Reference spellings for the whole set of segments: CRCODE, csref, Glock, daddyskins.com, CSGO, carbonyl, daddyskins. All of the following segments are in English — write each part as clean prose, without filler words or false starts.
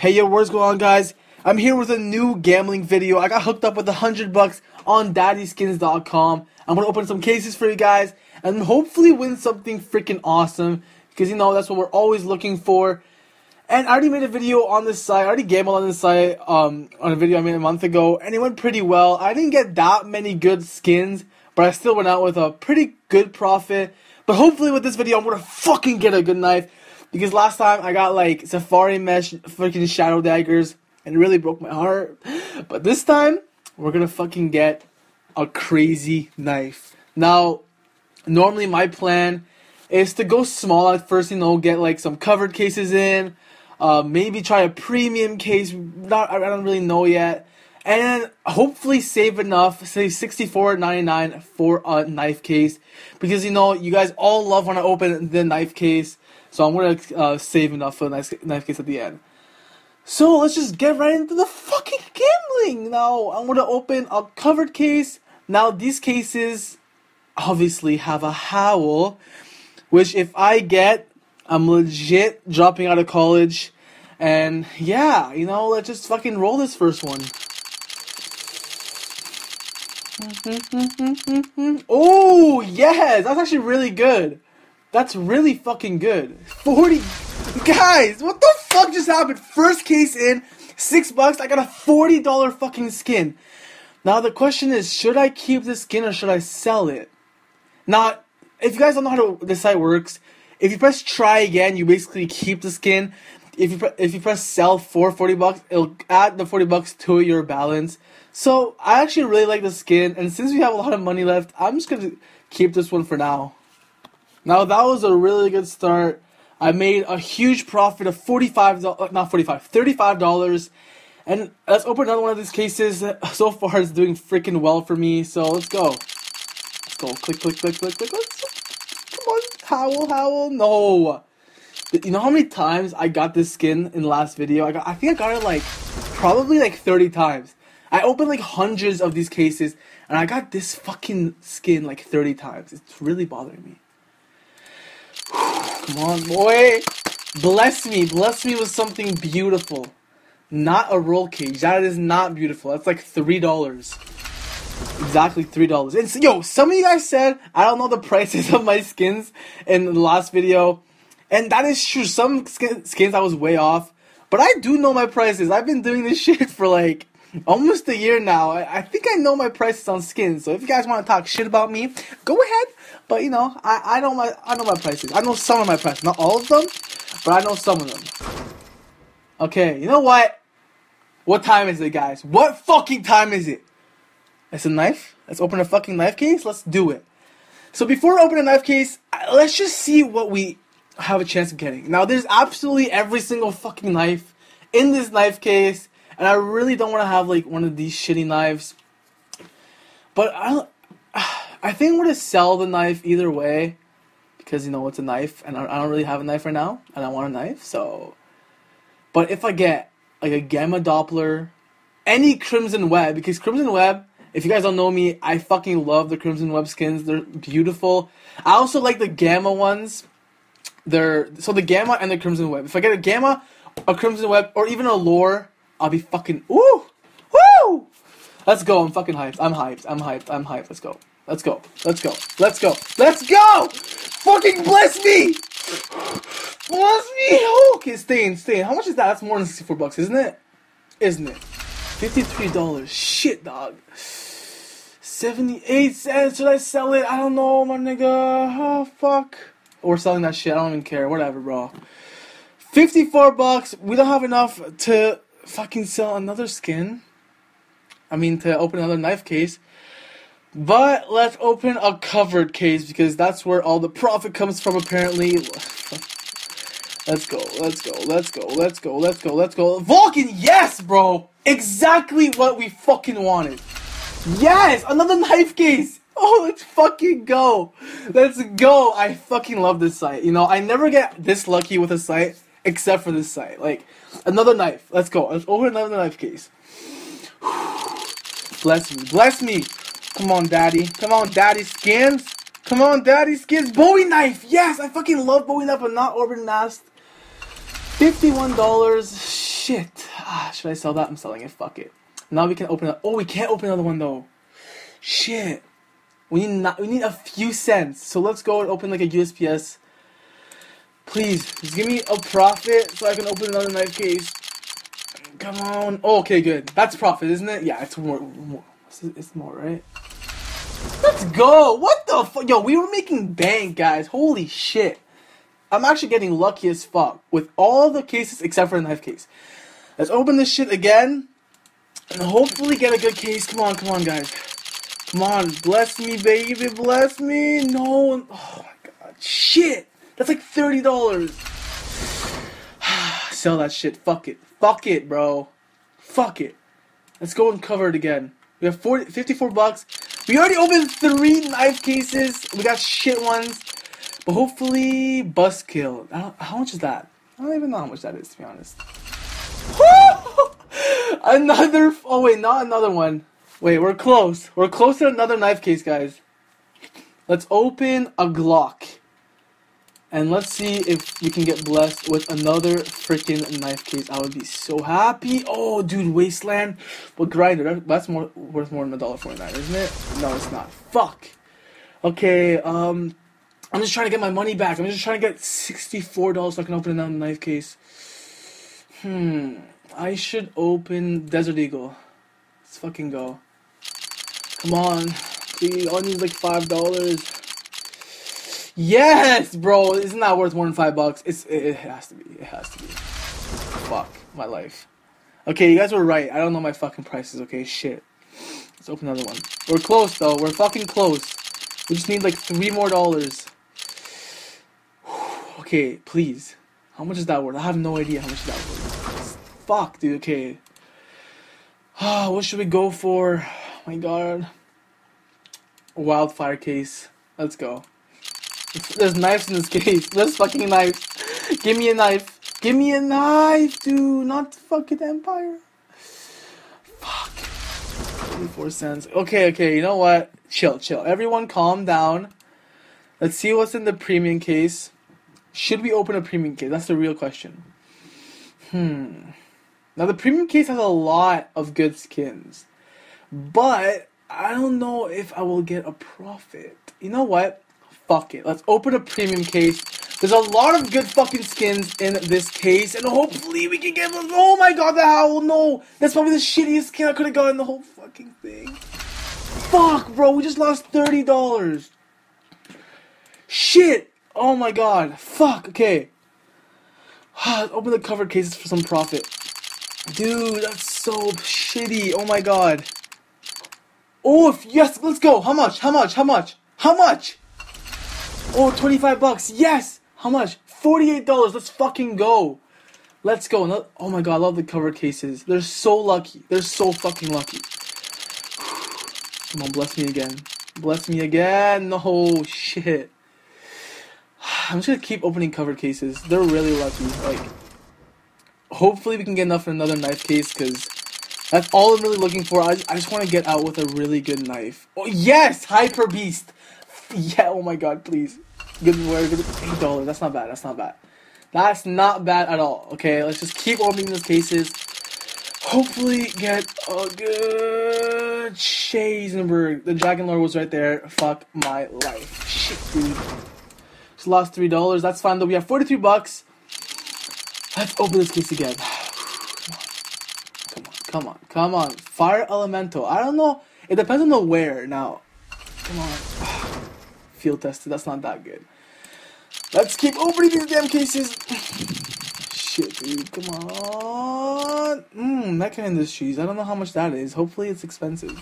Hey yo, what's going on guys? I'm here with a new gambling video. I got hooked up with 100 bucks on daddyskins.com. I'm gonna open some cases for you guys and hopefully win something freaking awesome, because you know that's what we're always looking for. And I already made a video on this site. I already gambled on this site on a video I made a month ago, and it went pretty well. I didn't get that many good skins, but I still went out with a pretty good profit. But hopefully with this video I'm gonna fucking get a good knife, because last time I got like Safari Mesh freaking Shadow Daggers and it really broke my heart. But this time we're gonna fucking get a crazy knife. Now normally my plan is to go small at first, you know, get like some covered cases in, maybe try a premium case, I don't really know yet, and hopefully save enough, say $64.99 for a knife case, because you know you guys all love when I open the knife case. So I'm going to save enough for the knife case at the end. So let's just get right into the fucking gambling. Now I'm going to open a covered case. Now these cases obviously have a howl, which if I get, I'm legit dropping out of college. And yeah, you know, let's just fucking roll this first one. Oh yes, that's actually really good. That's really fucking good. 40. Guys, what the fuck just happened? First case in, $6. I got a $40 fucking skin. Now the question is, should I keep this skin or should I sell it? Now, if you guys don't know how this site works, if you press try again, you basically keep the skin. If you press sell for $40, it'll add the $40 to your balance. So I actually really like the skin, and since we have a lot of money left, I'm just gonna keep this one for now. Now that was a really good start. I made a huge profit of $35, and let's open another one of these cases. So far it's doing freaking well for me, so let's go. Let's go, click, click, click, click, click, come on, howl, howl, no. You know how many times I got this skin in the last video? I think I got it like, probably like 30 times. I opened like hundreds of these cases, and I got this fucking skin like 30 times. It's really bothering me. Come on, boy. Bless me. Bless me with something beautiful. Not a roll cage. That is not beautiful. That's like $3. Exactly $3. And yo, some of you guys said, I don't know the prices of my skins in the last video. And that is true. Some skins I was way off. But I do know my prices. I've been doing this shit for like almost a year now. I think I know my prices on skins. So if you guys want to talk shit about me, go ahead. But you know, I know my prices. I know some of my prices, not all of them, but I know some of them. Okay, you know what? What time is it, guys? What fucking time is it? It's a knife. Let's open a fucking knife case. Let's do it. So before we open a knife case, let's just see what we have a chance of getting. Now there's absolutely every single fucking knife in this knife case, and I really don't want to have like one of these shitty knives. But I think I'm gonna sell the knife either way, because you know it's a knife, and I don't really have a knife right now, and I want a knife. So, but if I get like a Gamma Doppler, any Crimson Web, because Crimson Web, if you guys don't know me, I fucking love the Crimson Web skins. They're beautiful. I also like the Gamma ones. The Gamma and the Crimson Web. If I get a Gamma, a Crimson Web, or even a Lore, I'll be fucking ooh, woo. Let's go. I'm fucking hyped. I'm hyped. I'm hyped. I'm hyped. Let's go. Let's go, let's go, let's go, let's go! Fucking bless me! Bless me! Oh, okay, stay in. How much is that? That's more than $64, isn't it? Isn't it? $53. Shit, dog. 78 cents. Should I sell it? I don't know, my nigga. Oh, fuck. We're selling that shit. I don't even care. Whatever, bro. $54. We don't have enough to fucking sell another skin. I mean, to open another knife case. But let's open a covered case, because that's where all the profit comes from apparently. Let's go, let's go, let's go, let's go, let's go, let's go. Vulcan, yes, bro! Exactly what we fucking wanted. Yes, another knife case! Oh, let's fucking go. Let's go. I fucking love this site. You know, I never get this lucky with a site except for this site. Like, another knife. Let's go. Let's open another knife case. Bless me. Bless me. Come on, daddy. Come on, daddy skins. Come on, daddy skins. Bowie knife. Yes, I fucking love Bowie knife, but not Orbiton Nast. $51. Shit. Should I sell that? I'm selling it. Fuck it. Now we can open up. Oh, we can't open another one though. Shit. We need a few cents. So let's go and open like a USPS. Please, just give me a profit so I can open another knife case. Come on. Oh, okay, good. That's profit, isn't it? Yeah, it's more. It's more, right? Let's go. What the fuck? Yo, we were making bank, guys. Holy shit. I'm actually getting lucky as fuck with all the cases except for the knife case. Let's open this shit again and hopefully get a good case. Come on, come on, guys. Come on. Bless me, baby. Bless me. No. Oh, my God. Shit. That's like $30. Sell that shit. Fuck it. Fuck it, bro. Fuck it. Let's go and cover it again. We have 54 bucks. We already opened 3 knife cases. We got shit ones. But hopefully, Buzzkill. How much is that? I don't even know how much that is, to be honest. Another. Oh, wait, not another one. Wait, we're close. We're close to another knife case, guys. Let's open a Glock. And let's see if we can get blessed with another freaking knife case. I would be so happy. Oh, dude, Wasteland. But Grinder, that's more worth more than $1.49, isn't it? No, it's not. Fuck. Okay, I'm just trying to get my money back. I'm just trying to get $64 so I can open another knife case. I should open Desert Eagle. Let's fucking go. Come on. Please, all I need is like $5. Yes, bro. Isn't that worth more than $5? It has to be. It has to be. Fuck my life. Okay, you guys were right. I don't know my fucking prices, okay? Shit. Let's open another one. We're close, though. We're fucking close. We just need like $3 more. Okay, please. How much is that worth? I have no idea how much that worth. Fuck, dude. Okay. What should we go for? Oh my God. A wildfire case. Let's go. There's knives in this case. There's fucking knives. Give me a knife. Give me a knife, dude. Not fucking Empire. Fuck. 24 cents. Okay, okay. You know what? Chill, chill. Everyone calm down. Let's see what's in the premium case. Should we open a premium case? That's the real question. Now, the premium case has a lot of good skins. But I don't know if I will get a profit. You know what? Fuck it. Let's open a premium case. There's a lot of good fucking skins in this case. And hopefully we can get... Oh my God, the Howl. No. That's probably the shittiest skin I could have gotten the whole fucking thing. Fuck, bro. We just lost $30. Shit. Oh my God. Fuck. Okay. Let's open the covered cases for some profit. Dude, that's so shitty. Oh my God. Oh, yes. Let's go. How much? How much? How much? How much? Oh, 25 bucks. Yes. How much? $48. Let's fucking go. Let's go. Oh my God. I love the covered cases. They're so lucky. They're so fucking lucky. Come on, bless me again. Bless me again. No, shit. I'm just gonna keep opening covered cases. They're really lucky. Like, hopefully we can get enough for another knife case, because that's all I'm really looking for. I just want to get out with a really good knife. Oh, yes! Hyper Beast! Yeah, oh my God, please. Good word. $8. That's not bad. That's not bad. That's not bad at all. Okay, let's just keep opening those cases. Hopefully get a good Chasenberg. The Dragon Lord was right there. Fuck my life. Shit, dude. Just lost $3. That's fine though. We have 43 bucks. Let's open this case again. Come on, come on, come on. Fire Elemental. I don't know. It depends on the wear now. Come on. Field tested. That's not that good. Let's keep opening these damn cases. Shit, dude, come on. Mecha Industries. I don't know how much that is. Hopefully it's expensive.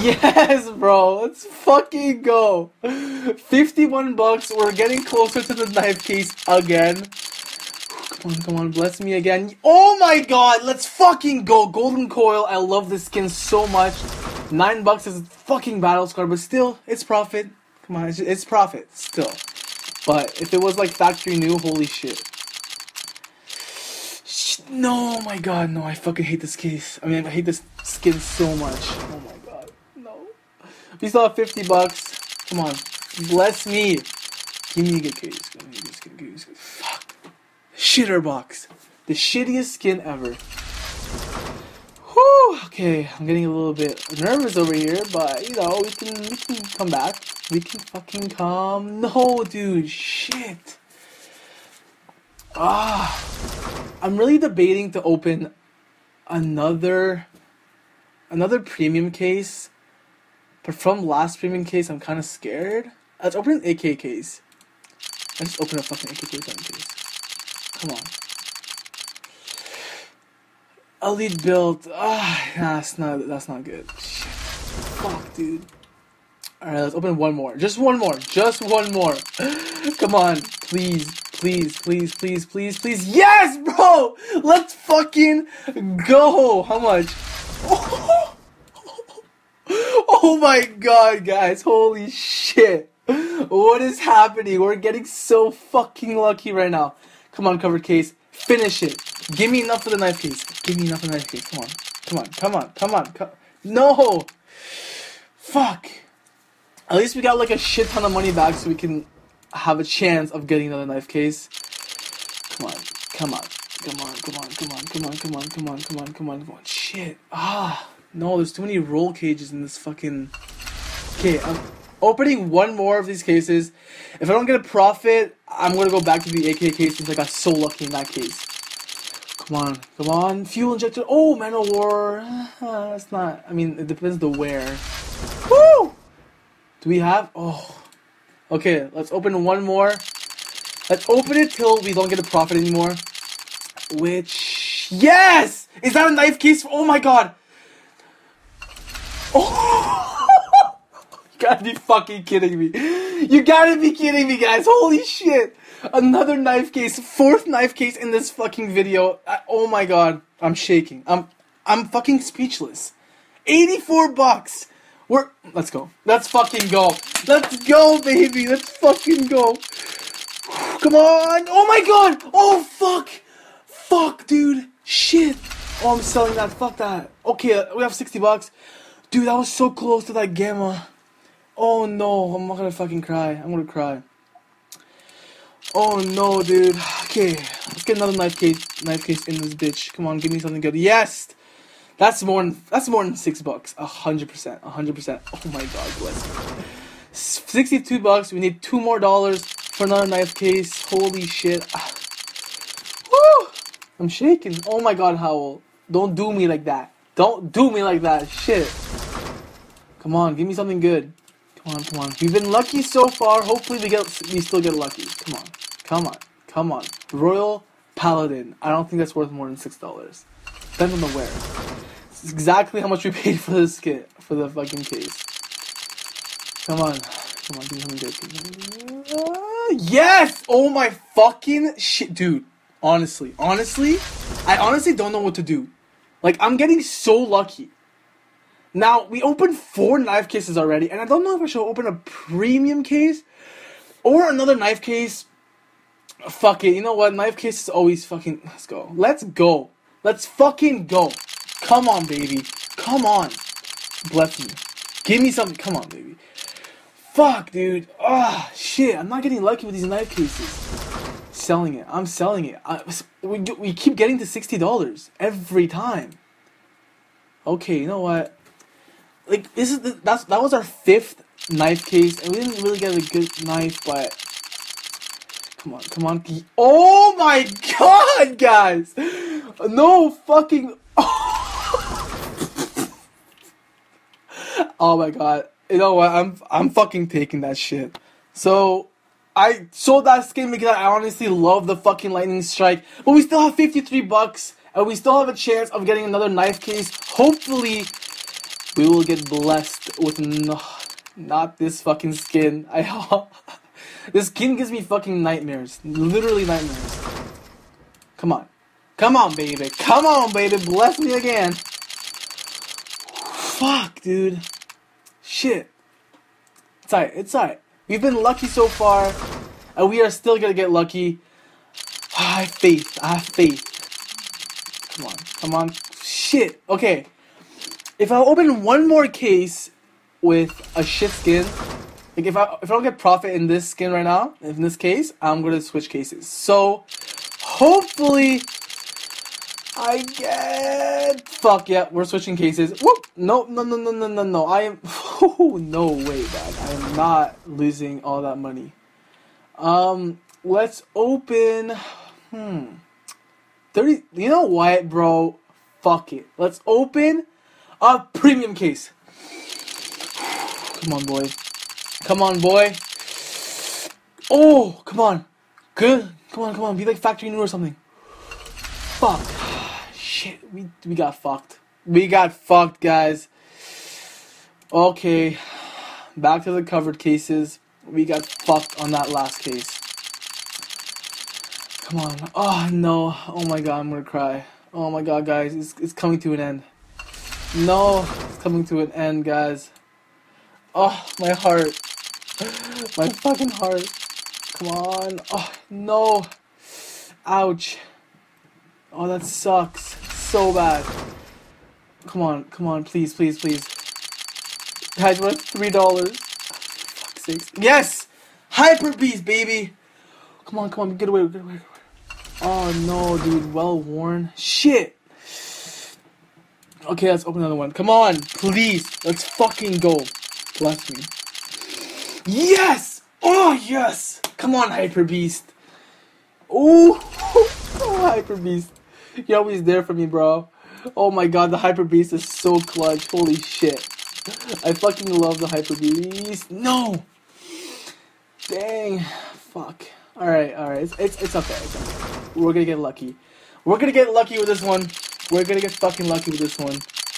Yes, bro. Let's fucking go. 51 bucks. We're getting closer to the knife case again. Come on, come on. Bless me again. Oh my God. Let's fucking go. Golden Coil. I love this skin so much. $9 is a fucking battle scar, but still, it's profit. Come on, it's profit still. But if it was like factory new, holy shit. No, my God, no, I fucking hate this case. I mean, I hate this skin so much. Oh my God, no. We still have 50 bucks. Come on, bless me. Give me a good case. Give me a good case. Fuck. Shitter box. The shittiest skin ever. Whew, okay, I'm getting a little bit nervous over here, but, you know, we can come back. We can fucking come. No, dude, shit. I'm really debating to open another premium case, but from last premium case, I'm kind of scared. Let's open an AK case. Let's just open a fucking AK-47 case. Come on. Elite build. Nah, that's not good. Shit. Fuck, dude. Alright, let's open one more. Just one more. Just one more. Come on. Please. Please, please, please, please, please. Yes, bro! Let's fucking go! How much? Oh my god, guys. Holy shit. What is happening? We're getting so fucking lucky right now. Come on, cover case. Finish it. Give me enough for the knife case. Give me enough for the knife case. Come on. Come on. Come on. Come on. Come on. No! Fuck. At least we got like a shit ton of money back so we can have a chance of getting another knife case. Come on, come on, come on, come on, come on, come on, come on, come on, come on, come on, come on. Shit. No, there's too many roll cages in this fucking... Okay, I'm opening one more of these cases. If I don't get a profit, I'm gonna go back to the AK case since I got so lucky in that case. Come on, come on. Fuel injector. Oh, Man of War. That's not... I mean, it depends the where. Woo! Do we have... Oh... Okay, let's open one more. Let's open it till we don't get a profit anymore. Which... Yes! Is that a knife case? Oh my god! Oh! You gotta be fucking kidding me. You gotta be kidding me, guys. Holy shit! Another knife case. Fourth knife case in this fucking video. Oh my god. I'm shaking. I'm fucking speechless. 84 bucks! Let's go. Let's fucking go. Let's go, baby. Let's fucking go. Come on. Oh my god. Oh fuck. Fuck, dude. Shit. Oh, I'm selling that. Fuck that. Okay, we have 60 bucks. Dude, that was so close to that gamma. Oh no. I'm not gonna fucking cry. I'm gonna cry. Oh no, dude. Okay. Let's get another knife case in this bitch. Come on, give me something good. Yes. That's more than $6. 100%. 100%. Oh my god, bless you. 62 bucks. We need $2 more for another knife case. Holy shit. Woo! I'm shaking. Oh my god, Howell. Don't do me like that. Don't do me like that. Shit. Come on, give me something good. Come on, come on. We've been lucky so far. Hopefully we still get lucky. Come on. Come on. Come on. Royal Paladin. I don't think that's worth more than $6. Depends on the wear. It's exactly how much we paid for this kit, for the fucking case. Come on. Come on, give me something good. Yes! Oh my fucking shit, dude. Honestly, I honestly don't know what to do. Like, I'm getting so lucky. Now, we opened 4 knife cases already, and I don't know if I should open a premium case or another knife case. Fuck it, you know what? Knife case is always fucking... Let's go. Let's go. Let's fucking go. Come on, baby. Come on. Bless me. Give me something. Come on, baby. Fuck, dude. Ah, shit. I'm not getting lucky with these knife cases. Selling it. I'm selling it. We keep getting to $60 every time. Okay, you know what? Like, that was our 5th knife case, and we didn't really get a good knife, but... Come on, come on. Oh my god, guys! No fucking... Oh my god. You know what? I'm fucking taking that shit. So, I sold that skin because I honestly love the fucking lightning strike. But we still have 53 bucks. And we still have a chance of getting another knife case. Hopefully, we will get blessed with... No, not this fucking skin. I hope... This skin gives me fucking nightmares. Literally nightmares. Come on. Come on, baby. Come on, baby. Bless me again. Fuck, dude. Shit. It's alright. It's alright. We've been lucky so far. And we are still gonna get lucky. I have faith. I have faith. Come on. Come on. Shit. Okay. If I open one more case with a shit skin... Like, if I don't get profit in this skin right now, in this case, I'm gonna switch cases. So, hopefully, I get... Fuck yeah, we're switching cases. Whoop! No. I am... Oh, no way, dad. I am not losing all that money. Let's open... 30... You know what, bro? Fuck it. Let's open a premium case. Come on, boy. Come on, boy. Oh, come on. Good. Come on. Be like factory new or something. Fuck. Shit. We got fucked. We got fucked, guys. Okay. Back to the covered cases. We got fucked on that last case. Come on. Oh, no. Oh, my God. I'm gonna cry. Oh, my God, guys. It's coming to an end. No. It's coming to an end, guys. Oh, my heart. My fucking heart. Come on. Oh, no. Ouch. Oh, that sucks so bad. Come on, please. Guys, what's $3? Fuck's sake. Yes! Hyper Beast, baby! Come on, get away. Oh no, dude, well worn. Shit! Okay, let's open another one. Come on, please! Let's fucking go. Bless me. Yes! Oh yes! Come on, Hyper Beast! Oh, Hyper Beast. You're always there for me, bro. Oh my God, the Hyper Beast is so clutch. Holy shit. I fucking love the Hyper Beast. No! Dang. Fuck. Alright. It's okay. We're gonna get lucky. We're gonna get lucky with this one. We're gonna get fucking lucky with this one.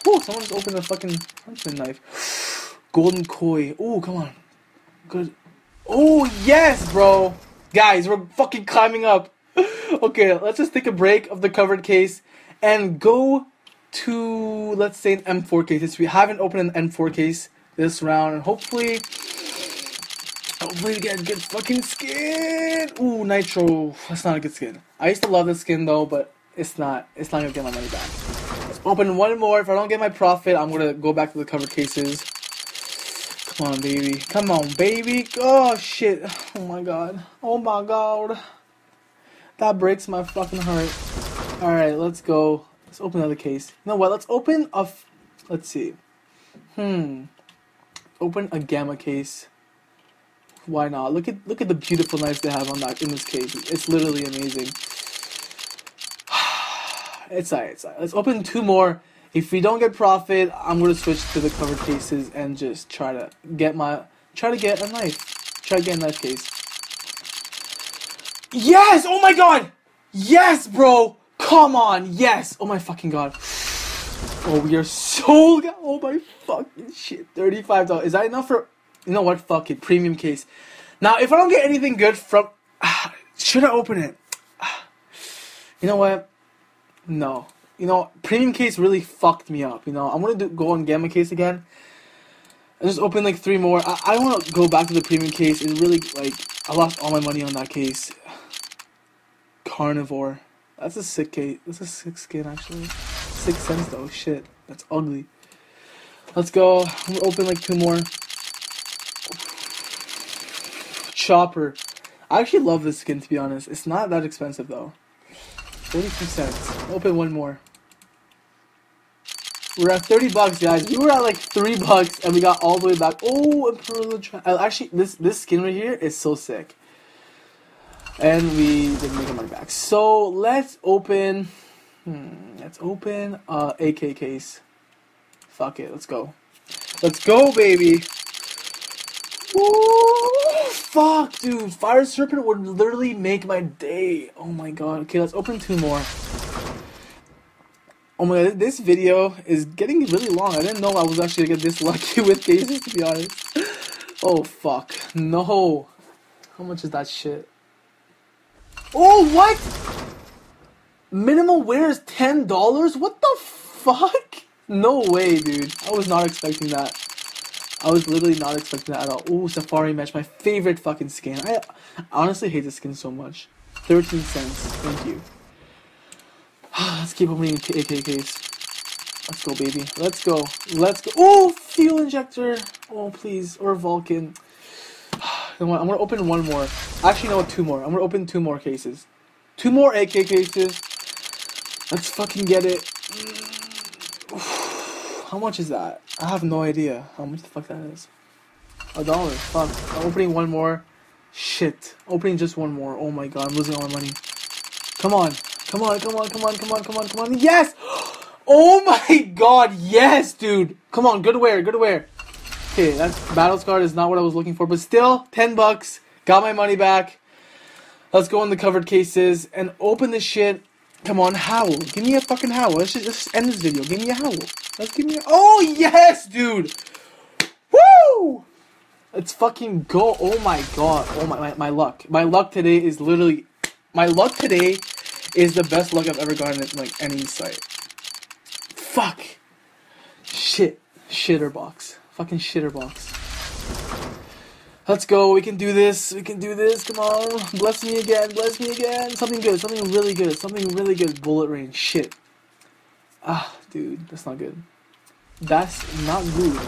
Ooh, someone just opened a fucking hunting knife. Golden Koi. Ooh, come on. Good. Oh, yes, bro! Guys, we're fucking climbing up. Okay, let's just take a break of the covered case and go to, let's say, an M4 case. Since we haven't opened an M4 case this round, and hopefully we get a good fucking skin. Ooh, Nitro. That's not a good skin. I used to love this skin though, but it's not gonna get my money back. Let's open one more. If I don't get my profit, I'm gonna go back to the covered cases. Come on, baby. Oh, shit. Oh, my God. That breaks my fucking heart. All right, let's go. Let's open another case. You know what? Let's open a... Let's see. Open a gamma case. Why not? Look at the beautiful knives they have on that in this case. It's literally amazing. It's all right. Let's open two more. If we don't get profit, I'm gonna switch to the covered cases and just try to get a knife case. Yes! Oh my God! Yes, bro! Come on! Yes! Oh my fucking God! Oh, we are so... Oh my fucking shit! $35. Is that enough for? You know what? Fuck it. Premium case. Now, if I don't get anything good from, should I open it? You know what? No. You know, premium case really fucked me up, you know. I'm going to go on gamma case again. I just opened like three more. I want to go back to the premium case. It really, like, I lost all my money on that case. Carnivore. That's a sick case. That's a sick skin, actually. 6 cents, though. Shit. That's ugly. Let's go. I'm going to open like two more. Chopper. I actually love this skin, to be honest. It's not that expensive, though. 42 cents. Open one more. We're at $30, guys. We were at like $3 and we got all the way back. Oh, Imperial Triangle. Actually, this skin right here is so sick. And we didn't make our money back. So let's open. Let's open AK case. Fuck it. Let's go. Let's go, baby. Woo! Fuck, dude. Fire Serpent would literally make my day. Oh my God. Okay, let's open two more. Oh my God, this video is getting really long. I didn't know I was actually gonna get this lucky with cases, to be honest. Oh, fuck. No. How much is that shit? Oh, what? Minimal wear is $10? What the fuck? No way, dude. I was not expecting that. I was literally not expecting that at all. Ooh, Safari Mesh, my favorite fucking skin. I honestly hate this skin so much. 13 cents, thank you. Let's keep opening AKKs. Let's go, baby. Let's go. Oh, Fuel Injector. Oh, please. Or Vulcan. You know what? I'm going to open one more. Actually, no, two more. I'm going to open two more cases. Two more AK cases. Let's fucking get it. How much is that? I have no idea how much the fuck that is. $1. Fuck. I'm opening one more. Shit. Opening just one more. Oh my god. I'm losing all my money. Come on. Come on. Come on. Come on. Come on. Come on. Come on. Yes. Oh my god. Yes, dude. Come on. Good wear. Good wear. Okay. That battle scar is not what I was looking for. But still. $10. Got my money back. Let's go in the covered cases and open this shit. Come on, howl. Give me a fucking howl. Let's just end this video. Give me a howl. Let's give me a... Oh, yes, dude! Woo! Let's fucking go. Oh, my God. Oh, my luck. My luck today is literally... My luck today is the best luck I've ever gotten at, like, any site. Fuck. Shit. Shitterbox. Fucking shitterbox. Let's go. We can do this. We can do this. Come on. Bless me again. Bless me again. Something good. Something really good. Something really good. Bullet rain. Shit. Ah, dude, that's not good. That's not good.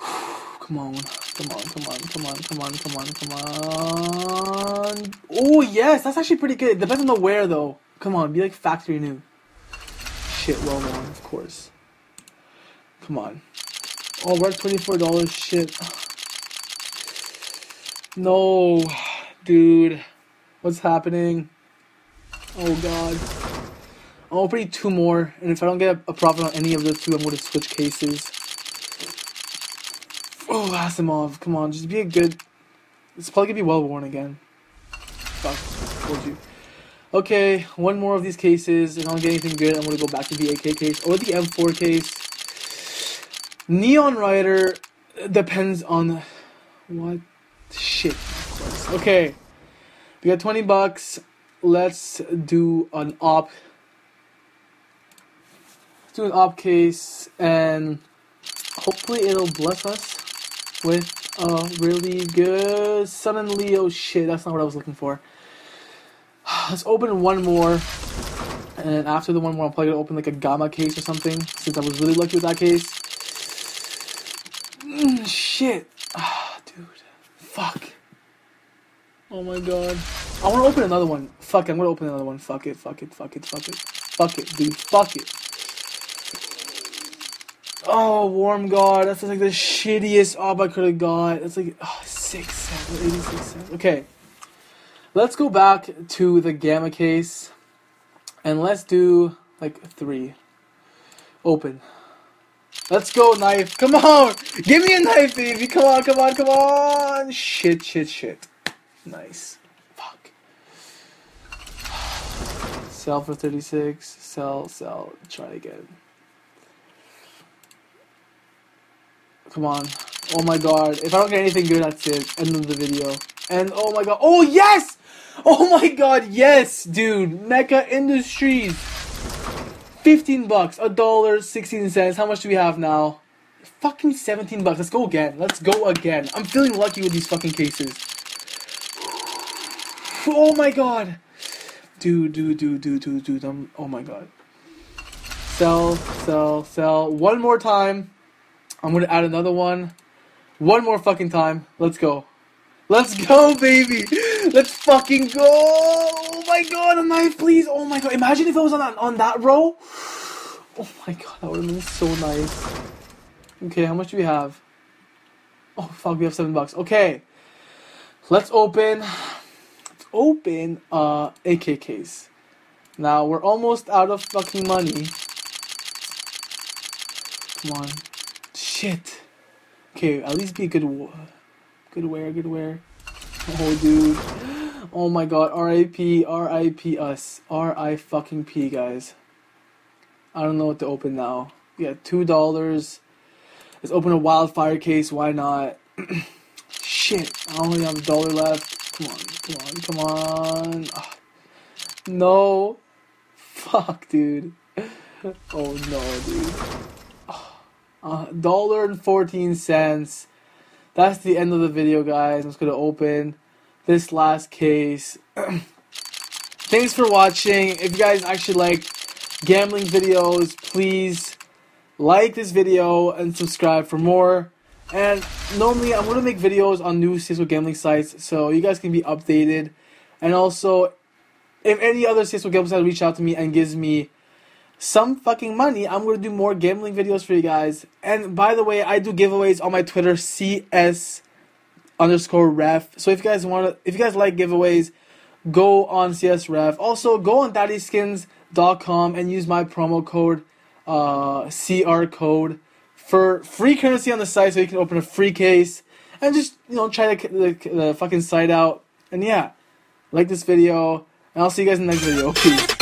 Come on, come on, come on, come on, come on, come on, come on. Oh yes, that's actually pretty good. It depends on the wear though. Come on, be like factory new. Shit, well worn, of course. Come on. Oh, we're at $24. Shit. No, dude. What's happening? Oh god. I'll open two more, and if I don't get a profit on any of those two, I'm going to switch cases. Oh, Asimov, come on, just be a good... It's probably going to be well-worn again. Fuck, told you. Okay, one more of these cases, and I don't get anything good, I'm going to go back to the AK case, or the M4 case. Neon Rider depends on... What? Shit, of course. Okay, we got $20, let's do an op... Do an op case and hopefully it'll bless us with a really good Sun and Leo. Shit, that's not what I was looking for. Let's open one more, and after the one more I'm probably gonna open like a Gamma case or something since I was really lucky with that case. Shit. Ah, dude. Fuck. Oh my god. I wanna open another one. Fuck it, I'm gonna open another one. Fuck it, fuck it, fuck it, fuck it. Fuck it, dude. Fuck it. Oh, Warm God, that's like the shittiest op I could have got. That's like, oh, 6 cents, 86 cents. Okay, let's go back to the Gamma case, and let's do, like, 3. Open. Let's go, knife. Come on! Give me a knife, baby! Come on, come on, come on! Shit, shit, shit. Nice. Fuck. Sell for 36. Sell, sell. Try again. Come on. Oh my god. If I don't get anything good, that's it. End of the video. And oh my god. Oh yes! Oh my god, yes, dude. Mecha Industries. $15. $1. 16 cents. How much do we have now? Fucking $17. Let's go again. Let's go again. I'm feeling lucky with these fucking cases. Oh my god. Dude. Oh my god. Sell, sell, sell. One more time. I'm gonna add another one. One more fucking time. Let's go. Let's go, baby. Let's fucking go. Oh my god, a knife, please. Oh my god. Imagine if it was on that row. Oh my god, that would have been so nice. Okay, how much do we have? Oh fuck, we have $7. Okay. Let's open. Let's open AK case. Now we're almost out of fucking money. Come on. Shit. Okay, at least be a good wear. Oh, dude. Oh my god. R.I.P. R.I.P. us. R.I. fucking P, guys. I don't know what to open now. Yeah, $2. Let's open a wildfire case. Why not? Shit. I only have $1 left. Come on, come on, come on. Ugh. No. Fuck, dude. Oh no, dude. $1.14. That's the end of the video, guys. I'm just gonna open this last case. Thanks for watching. If you guys actually like gambling videos, please like this video and subscribe for more. And normally I'm gonna make videos on new CSGO gambling sites so you guys can be updated. And also If any other CSGO game decides to reach out to me and gives me some fucking money, I'm going to do more gambling videos for you guys. And by the way, I do giveaways on my Twitter, cs_ref. So if you guys want to, if you guys like giveaways, go on csref. Also, go on daddyskins.com and use my promo code CRCODE for free currency on the site, so you can open a free case and just, you know, try the fucking site out. And yeah, like this video, and I'll see you guys in the next video. Peace.